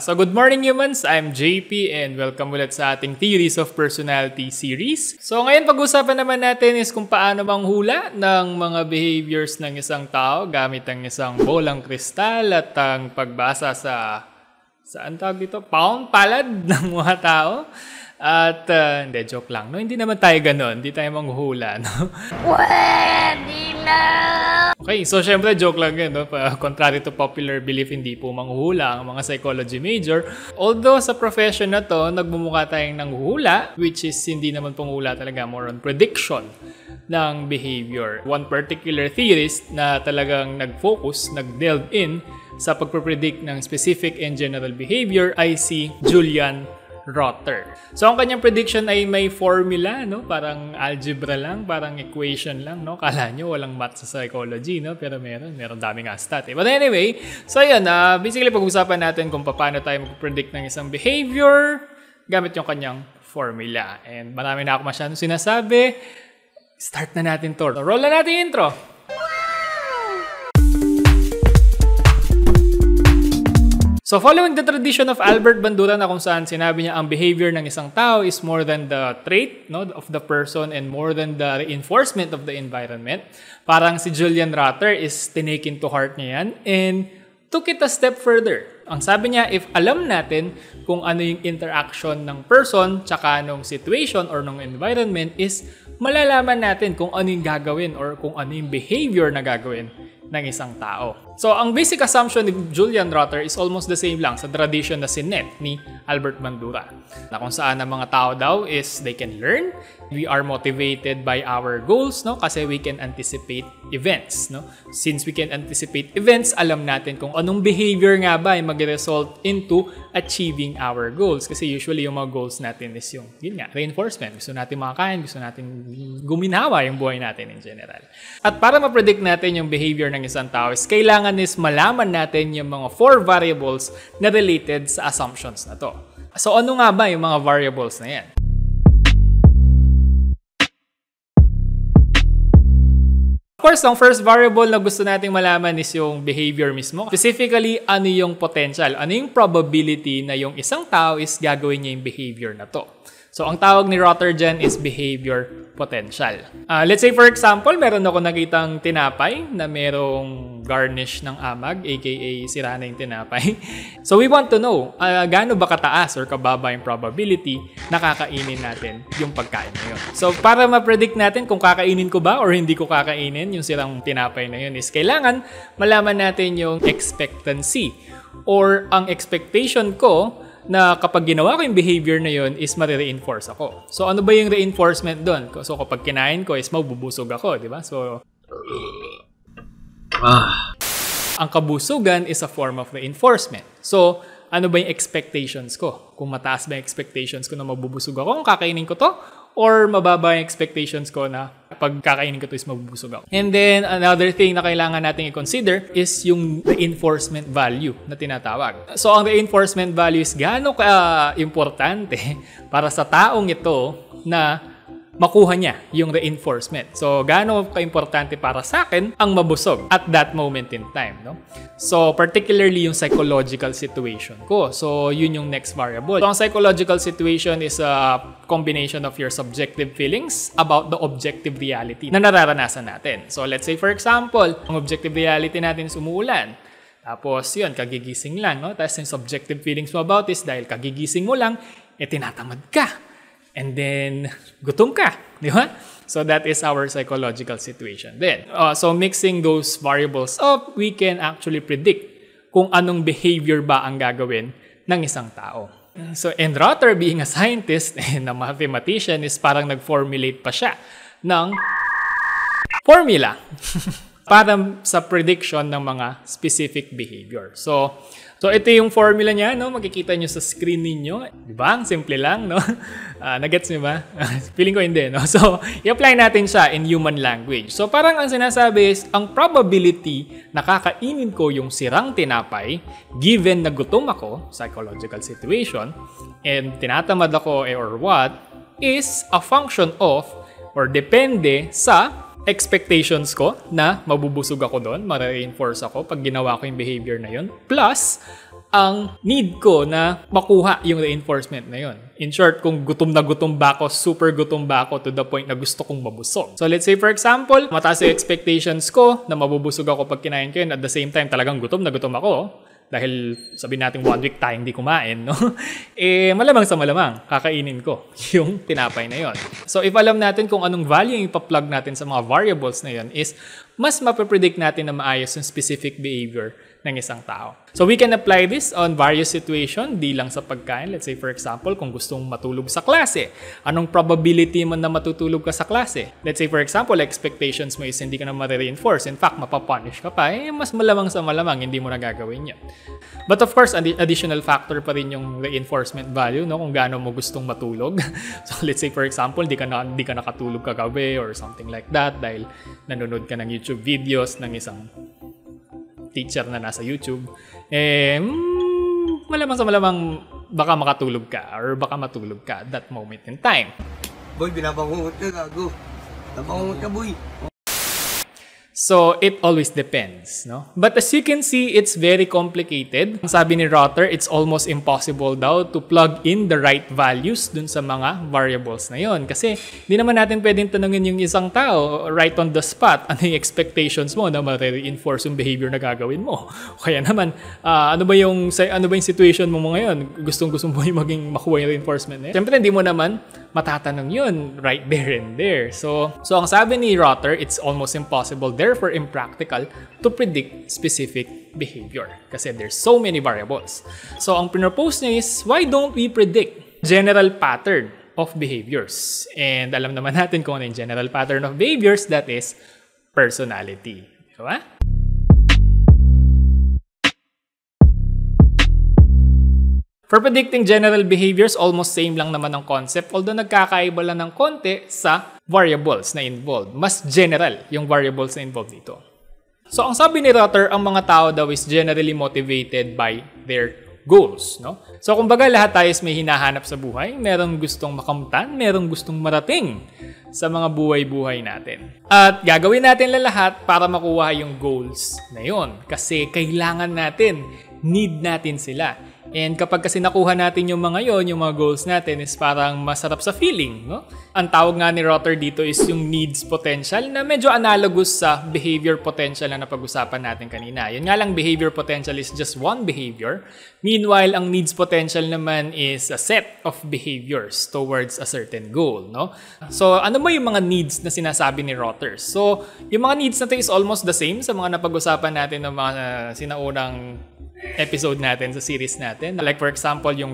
So good morning humans, I'm JP and welcome ulit sa ating Theories of Personality series. So ngayon pag-usapan naman natin is kung paano manghula ng mga behaviors ng isang tao gamit ang isang bolang kristal at ang pagbasa sa, saan tawag dito? Pound? Palad ng mga tao? At hindi, joke lang. No? Hindi naman tayo ganun, hindi tayo manghula. No? Pwede na! Okay, so syempre joke lang yun, no? Contrary to popular belief, hindi po manghuhula ang mga psychology major. Although sa profession na to, nagmumukha tayong nanghuhula, which is hindi naman panghula talaga, more on prediction ng behavior. One particular theorist na talagang nag-focus, nag-delve in sa pagpapredict ng specific and general behavior ay si Julian Rotter. So ang kanyang prediction ay may formula, no? Parang algebra lang, parang equation lang, no? Kala nyo walang math sa psychology, no? Pero meron daming stat. Eh. But anyway, so yun, basically pag-usapan natin kung paano tayo mag-predict ng isang behavior gamit yung kanyang formula. And marami na ako masyadong sinasabi. Start na natin to. So, roll na natin yung intro. So following the tradition of Albert Bandura na kung saan sinabi niya ang behavior ng isang tao is more than the trait, no, of the person and more than the reinforcement of the environment, parang si Julian Rotter is tinake into heart niya yan and took it a step further. Ang sabi niya, if alam natin kung ano yung interaction ng person tsaka nung situation or nung environment is malalaman natin kung ano yung gagawin or kung ano yung behavior na gagawin ng isang tao. So, ang basic assumption ni Julian Rotter is almost the same lang sa tradition na sinet ni Albert Bandura. Na kung saan ang mga tao daw is they can learn, we are motivated by our goals, no? Kasi we can anticipate events, no? Since we can anticipate events, alam natin kung anong behavior nga ba ay mag-result into achieving our goals. Kasi usually yung mga goals natin is yung, yun nga, reinforcement. Gusto natin makakain, gusto natin guminawa yung buhay natin in general. At para ma-predict natin yung behavior ng isang tao is kailangan is malaman natin yung mga 4 variables na related sa assumptions na to. So ano nga ba yung mga variables na yan? Of course, ang first variable na gusto nating malaman is yung behavior mismo. Specifically, ano yung potential? Ano yung probability na yung isang tao is gagawin niya yung behavior na to? So, ang tawag ni Rotter dyan is behavior potential. Let's say for example, meron ako nakitang tinapay na merong garnish ng amag, aka sira na yung tinapay. So, we want to know, gaano ba kataas or kababa yung probability na kakainin natin yung pagkain na yun. So, para ma-predict natin kung kakainin ko ba or hindi ko kakainin yung sirang tinapay na yun is kailangan malaman natin yung expectancy or ang expectation ko na kapag ginawa ko yung behavior na yun is marireinforce ako. So ano ba yung reinforcement doon? So kapag kinain ko is mabubusog ako, di ba? So ang kabusugan is a form of reinforcement. So ano ba yung expectations ko? Kung mataas ba yung expectations ko na mabubusog ako kung kakainin ko to? Or mababa yung expectations ko na pag kakainin ko to is mabubusog ako. And then, another thing na kailangan natin i-consider is yung reinforcement value na tinatawag. So, ang reinforcement value is gaano ka-importante para sa taong ito na makuha niya yung reinforcement. So, gaano ka-importante para sa akin ang mabusog at that moment in time, no? So, particularly yung psychological situation ko. So, yun yung next variable. So, ang psychological situation is a combination of your subjective feelings about the objective reality na nararanasan natin. So, let's say for example, ang objective reality natin is umuulan. Tapos, yun, kagigising lang, no? Tapos, yung subjective feelings mo about is dahil kagigising mo lang, tinatamad ka. And then, gutom ka. Di ba? So, that is our psychological situation. Then, so mixing those variables up, we can actually predict kung anong behavior ba ang gagawin ng isang tao. So, and Rotter, being a scientist and a mathematician, is parang nag-formulate pa siya ng formula para sa prediction ng mga specific behavior. So, ito yung formula niya, no? Makikita nyo sa screen niyo, di ba? Ang simple lang, no? Nagets nyo ba? Feeling ko hindi, no? So, i-apply natin siya in human language. So, parang ang sinasabi is, ang probability na kakainin ko yung sirang tinapay, given na gutom ako, psychological situation, and tinatamad ako or what, is a function of or depende sa expectations ko na mabubusog ako doon, ma-reinforce ako pag ginawa ko yung behavior na yun, plus ang need ko na makuha yung reinforcement na yun. In short, kung gutom na gutom ba ako, super gutom ba ako to the point na gusto kong mabusog. So let's say for example, mataas yung expectations ko na mabubusog ako pag kinain ko yun, at the same time talagang gutom na gutom ako. Dahil sabihin natin 1 week tayong di kumain, no? Eh, malamang sa malamang, kakainin ko yung tinapay na yon. So, if alam natin kung anong value yung ipa-plug natin sa mga variables na yon is, mas mapapredict natin na maayos yung specific behavior ng isang tao. So, we can apply this on various situations, di lang sa pagkain. Let's say, for example, kung gustong matulog sa klase, anong probability man na matutulog ka sa klase? Let's say, for example, expectations mo is hindi ka na ma-reinforce. In fact, mapapunish ka pa. Eh, mas malamang sa malamang, hindi mo na gagawin yun. But of course, additional factor pa rin yung reinforcement value, no? Kung gaano mo gustong matulog. So, let's say, for example, di ka nakatulog kagabi or something like that dahil nanonood ka ng YouTube videos ng isang teacher na nasa YouTube, eh, malamang sa malamang baka makatulog ka or baka matulog ka at that moment in time. Boy, binabangungot ka, gago. Nabangungot ka, boy. So, it always depends, no? But as you can see, it's very complicated. Sabi ni Rotter, it's almost impossible daw to plug in the right values dun sa mga variables na yon. Kasi, di naman natin pwedeng tanungin yung isang tao right on the spot, ano yung expectations mo na ma-reinforce yung behavior na gagawin mo. Kaya naman, ano ba yung situation mo ngayon? Gustong-gusto mo yung maging makuha yung reinforcement na yun? Siyempre, hindi mo naman matatanong yun right there and there. So ang sabi ni Rotter, it's almost impossible, therefore impractical to predict specific behavior kasi there's so many variables. So ang pinropose niya is, why don't we predict general pattern of behaviors? And alam naman natin kung ano yung general pattern of behaviors, that is personality. Diba? For predicting general behaviors, almost same lang naman ang concept, although nagkakaiba lang ng konti sa variables na involved. Mas general yung variables na involved dito. So, ang sabi ni Rotter, ang mga tao daw is generally motivated by their goals, no? So, kumbaga lahat tayo is may hinahanap sa buhay, merong gustong makamtan, merong gustong marating sa mga buhay-buhay natin. At gagawin natin lahat para makuha yung goals na yun. Kasi kailangan natin, need natin sila. And kapag kasi nakuha natin yung mga yon, yung mga goals natin is parang masarap sa feeling, no? Ang tawag nga ni Rotter dito is yung needs potential na medyo analogous sa behavior potential na napag-usapan natin kanina. Yun nga lang, behavior potential is just one behavior. Meanwhile, ang needs potential naman is a set of behaviors towards a certain goal, no? So, ano ba yung mga needs na sinasabi ni Rotter? So, yung mga needs na ito is almost the same sa mga napag-usapan natin ng mga sinaunang episode natin sa series natin. Like for example, yung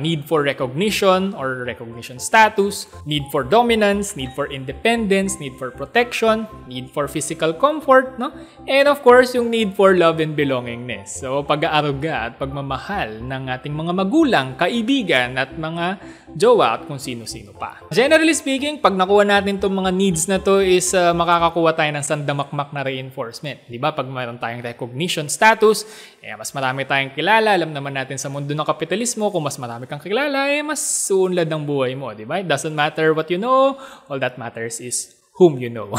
need for recognition or recognition status, need for dominance, need for independence, need for protection, need for physical comfort, no? And of course, yung need for love and belongingness. So, pag-aaruga at pagmamahal ng ating mga magulang, kaibigan at mga jowa at kung sino-sino pa. Generally speaking, pag nakuha natin itong mga needs na to is makakakuha tayo ng sandamakmak na reinforcement. Diba? Pag mayroon tayong recognition status, eh, mas marami tayong kilala. Alam naman natin sa mundo ng kapitalismo, kung mas marami kang kilala, eh, mas uunlad ang buhay mo, di ba? It doesn't matter what you know, all that matters is whom you know.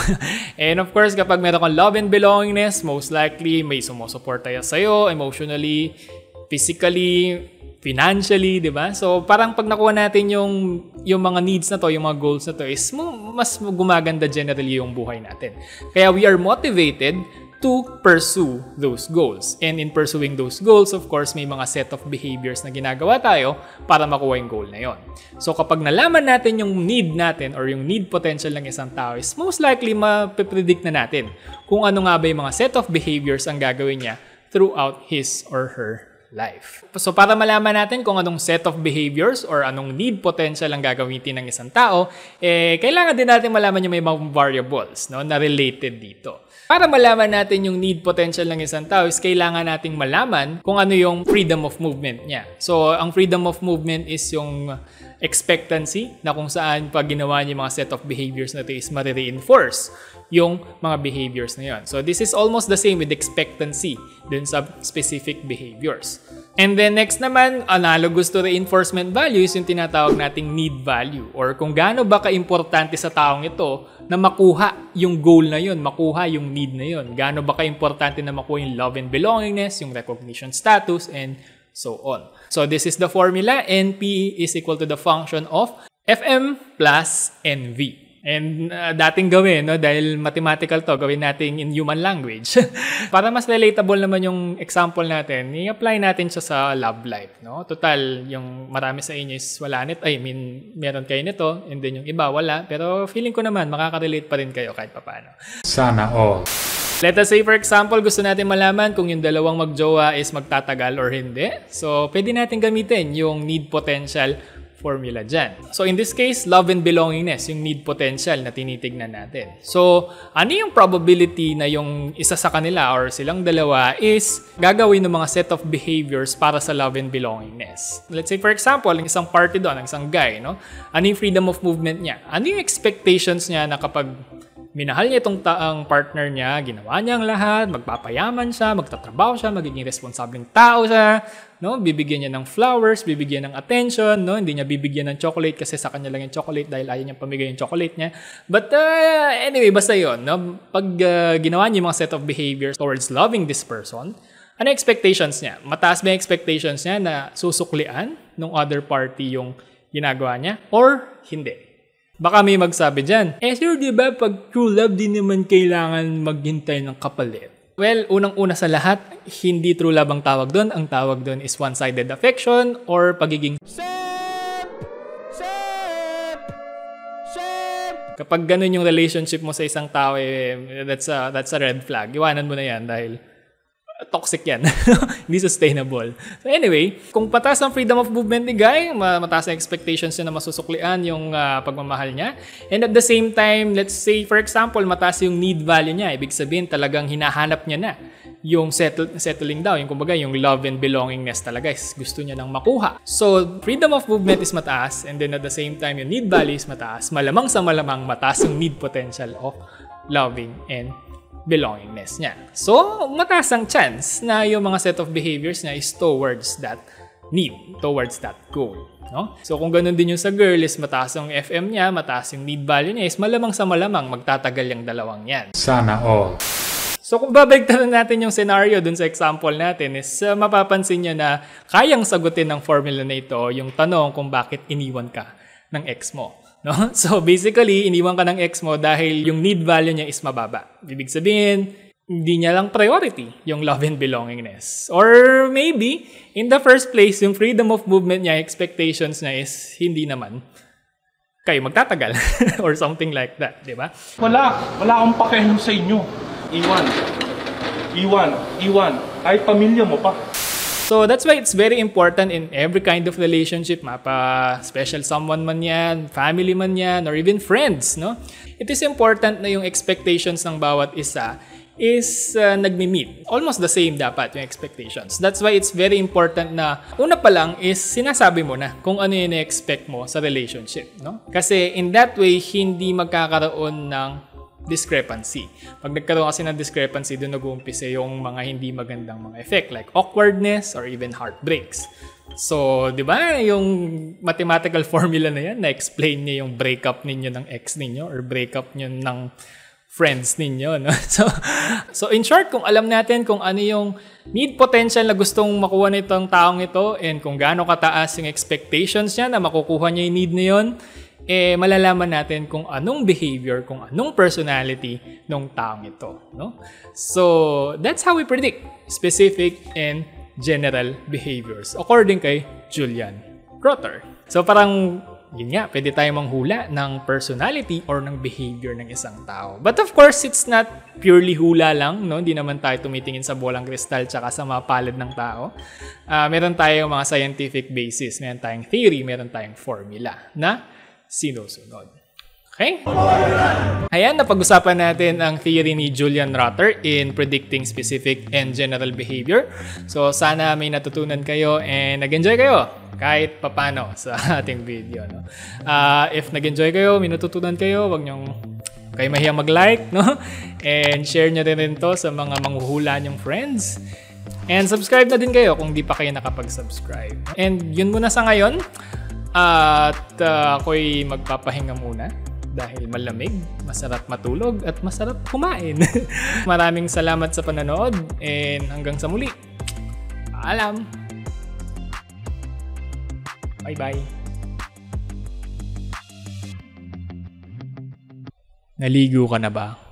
And of course, kapag meron kang love and belongingness, most likely may sumusuporta sa'yo emotionally, physically, financially, di ba? So, parang pag nakuha natin yung mga needs na to, yung mga goals na to, is mas gumaganda generally yung buhay natin. Kaya we are motivated to pursue those goals. And in pursuing those goals, of course, may mga set of behaviors na ginagawa tayo para makuha yung goal na yon. So kapag nalaman natin yung need natin or yung need potential ng isang tao is most likely mapipredict na natin kung ano nga ba yung mga set of behaviors ang gagawin niya throughout his or her life. So para malaman natin kung anong set of behaviors or anong need potential ang gagamitin ng isang tao, eh, kailangan din natin malaman yung may mga variables, no, na related dito. Para malaman natin yung need potential ng isang tao is kailangan nating malaman kung ano yung freedom of movement niya. So ang freedom of movement is yung expectancy na kung saan pag ginawa niya yung mga set of behaviors na ito is ma-reinforce yung mga behaviors na yun. So this is almost the same with expectancy dun sa specific behaviors. And then next naman, analogous to reinforcement value is yung tinatawag nating need value or kung gaano ba kaimportante sa taong ito na makuha yung goal na yun, makuha yung need na yun. Gaano ba kaimportante na makuha yung love and belongingness, yung recognition status, and so on. So this is the formula. NP is equal to the function of FM plus NV. And dating gawin, no? Dahil mathematical to, gawin natin in human language. Para mas relatable naman yung example natin, i-apply natin siya sa love life. No? Total, yung marami sa inyo is wala nito. I mean, meron kayo nito, and then yung iba wala. Pero feeling ko naman, makaka-relate pa rin kayo kahit papano. Sana all. Let us say, for example, gusto natin malaman kung yung dalawang magjowa is magtatagal or hindi. So, pwede natin gamitin yung need potential formula dyan. So, in this case, love and belongingness, yung need potential na tinitignan natin. So, ano yung probability na yung isa sa kanila or silang dalawa is gagawin ng mga set of behaviors para sa love and belongingness. Let's say, for example, ang isang party doon, ang isang guy, no? Ano yung freedom of movement niya? Ano yung expectations niya na kapag minahal niya itong ang partner niya, ginawa niya ang lahat, magpapayaman siya, magtatrabaho siya, magiging responsableng tao siya, no? Bibigyan niya ng flowers, bibigyan ng attention, no? Hindi niya bibigyan ng chocolate kasi sa kanya lang yung chocolate dahil ayaw niya pamigay yung chocolate niya. But anyway, basta yun, no? Pag ginawa niya yung mga set of behaviors towards loving this person, ano expectations niya? Mataas ba yung expectations niya na susuklian ng other party yung ginagawa niya or hindi? Baka may magsabi dyan, eh sir, diba pag true love din naman kailangan maghintay ng kapalit? Well, unang-una sa lahat, hindi true love ang tawag doon. Ang tawag doon is one-sided affection or pagiging Kapag ganun yung relationship mo sa isang tao, eh, that's a red flag. Iwanan mo na yan dahil toxic yan. Hindi sustainable. So anyway, kung patas ang freedom of movement ni guy, mataas ang expectations niya na masusuklian yung pagmamahal niya. And at the same time, let's say for example, mataas yung need value niya. Ibig sabihin talagang hinahanap niya na yung settling down. Yung kumbaga yung love and belongingness talaga is gusto niya nang makuha. So freedom of movement is mataas and then at the same time yung need value is mataas. Malamang sa malamang mataas yung need potential of loving and belongingness niya. So, mataas ang chance na yung mga set of behaviors niya is towards that need, towards that goal. No? So, kung ganun din yung sa girl is mataas yung FM niya, mataas yung need value niya, is malamang sa malamang magtatagal yung dalawang yan. Sana all. So, kung babaliktad natin yung scenario dun sa example natin is mapapansin niya na kayang sagutin ng formula na ito yung tanong kung bakit iniwan ka ng ex mo. No? So basically, iniwan ka ng ex mo dahil yung need value niya is mababa. Ibig sabihin, hindi niya lang priority yung love and belongingness. Or maybe, in the first place, yung freedom of movement niya, expectations niya is hindi naman kayo magtatagal or something like that, di ba? Wala akong pakialam sa inyo. Iwan. Ay, pamilya mo pa. So that's why it's very important in every kind of relationship, mapa-special someone man yan, family man yan, or even friends, no? It is important na yung expectations ng bawat isa is nagmi-meet. Almost the same dapat yung expectations. That's why it's very important na una pa lang is sinasabi mo na kung ano yung na-expect mo sa relationship, no? Kasi in that way, hindi magkakaroon ng discrepancy. Pag nagkaroon kasi ng discrepancy, doon nag-uumpisa yung mga hindi magandang mga effect like awkwardness or even heartbreaks. So, di ba, yung mathematical formula na yan, na-explain niya yung breakup ninyo ng ex ninyo or breakup niyo ng friends ninyo. No? So, in short, kung alam natin kung ano yung need potential na gustong makuha nitong taong ito and kung gaano kataas yung expectations niya na makukuha niya yung need na yun, eh malalaman natin kung anong behavior, kung anong personality ng taong ito, no? So, that's how we predict specific and general behaviors according kay Julian Rotter. So, parang yun nga, pwede tayo manghula ng personality or ng behavior ng isang tao. But of course, it's not purely hula lang, no? Hindi naman tayo tumitingin sa bolang kristal tsaka sa mga palad ng tao. Meron tayong mga scientific basis, meron tayong theory, meron tayong formula na sinusunod. Okay? Ayan, napag-usapan natin ang theory ni Julian Rotter in predicting specific and general behavior. So, sana may natutunan kayo and nag-enjoy kayo kahit papano sa ating video. No? If nag-enjoy kayo, may natutunan kayo, huwag niyong kayo mahiyang mag-like, no? And share niyo rin to sa mga manghuhula niyong friends. And subscribe na din kayo kung di pa kayo nakapag-subscribe. And yun muna sa ngayon. At ako'y magpapahinga muna dahil malamig, masarap matulog at masarap kumain. Maraming salamat sa panonood and hanggang sa muli. Paalam! Bye-bye! Naligo ka na ba?